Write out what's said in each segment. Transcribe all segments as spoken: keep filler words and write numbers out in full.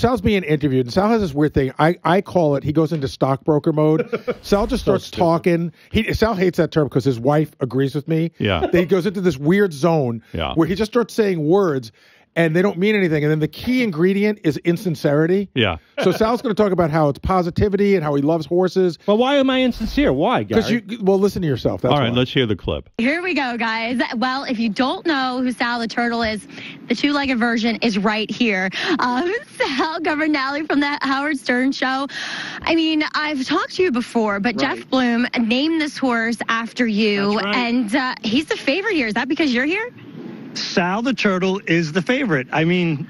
Sal's being interviewed, and Sal has this weird thing. I, I call it, he goes into stockbroker mode. Sal just starts so talking. He, Sal hates that term because his wife agrees with me. Yeah. He goes into this weird zone yeah. where he just starts saying words, and they don't mean anything. And then the key ingredient is insincerity. Yeah. So Sal's going to talk about how it's positivity and how he loves horses. Well, why am I insincere? Why, Gary? 'Cause you, well, listen to yourself. That's All right, why. Let's hear the clip. Here we go, guys. Well, if you don't know who Sal the Turtle is, the two-legged version is right here. Um, Sal Governale from the Howard Stern Show. I mean, I've talked to you before, but right. Jeff Bloom named this horse after you. That's right. And uh, he's the favorite here. Is that because you're here? Sal the Turtle is the favorite. I mean,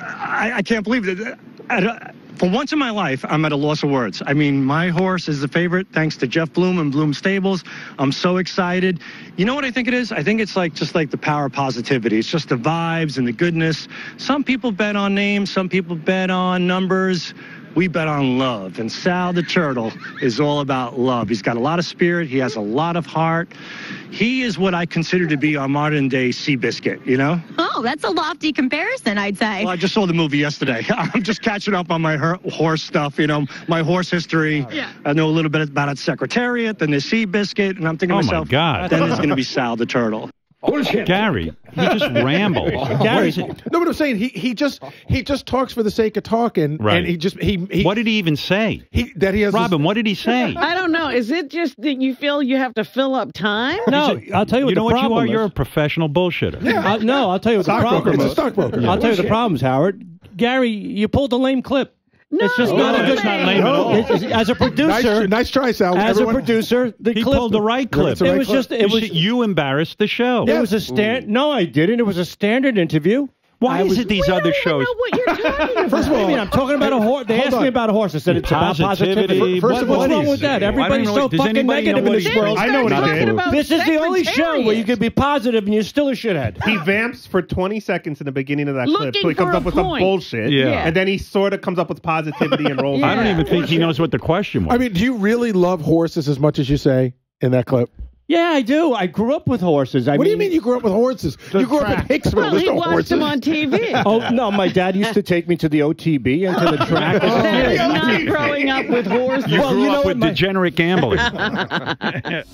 I, I can't believe it. At a, for once in my life, I'm at a loss of words. I mean, my horse is the favorite thanks to Jeff Bloom and Bloom Stables. I'm so excited. You know what I think it is? I think it's like just like the power of positivity. It's just the vibes and the goodness. Some people bet on names. Some people bet on numbers. We bet on love, and Sal the Turtle is all about love. He's got a lot of spirit. He has a lot of heart. He is what I consider to be our modern-day Seabiscuit, you know? Oh, that's a lofty comparison, I'd say. Well, I just saw the movie yesterday. I'm just catching up on my her horse stuff, you know, my horse history. Yeah. I know a little bit about it, Secretariat, then the Seabiscuit, and I'm thinking oh to myself, my God. Then it's going to be Sal the Turtle. Bullshit. Gary, he just rambles. Oh, Gary, no, but I'm saying he he just he just talks for the sake of talking, right? And he just he, he what did he even say? He that he has Robin. This, what did he say? I don't know. Is it just that you feel you have to fill up time? No, I'll tell you what you the know problem what you are. Is. You're a professional bullshitter. Yeah. I, no, I'll tell you what stock the problem broker. Is. It's a stockbroker. Yeah. I'll tell you the problems, Howard. Gary, you pulled a lame clip. No, it's just oh, not a good not lame no. at all. It's, as a producer, nice, nice try, Sal. As Everyone, a producer, the he clip, pulled the right clip. The right it was clip. just it was you, you embarrassed the show. Yeah. It was a stand. Ooh. No, I didn't. It was a standard interview. Why I is was, it these other shows? I don't even know what you're talking about. First of all, I mean, I'm talking about a horse. They asked on. me about a horse. I said it's positivity. about positivity. First of all, what's wrong with that? Everybody's so fucking negative in this world. I know what I did. This is the only show where you can be positive and you're still a shithead. He vamps for twenty seconds in the beginning of that clip, so he comes up with some bullshit, and then he sort of comes up with positivity and rolls. I don't even think he knows what the question was. I mean, do you really love horses as much as you say in that clip? Yeah, I do. I grew up with horses. I what mean, do you mean you grew up with horses? You grew track. up in Hicksville. Well, There's he no watched horses. them on T V. Oh, no, my dad used to take me to the O T B and to the track. Oh, that is not growing up with horses. You well, grew you up know, with my... degenerate gambling.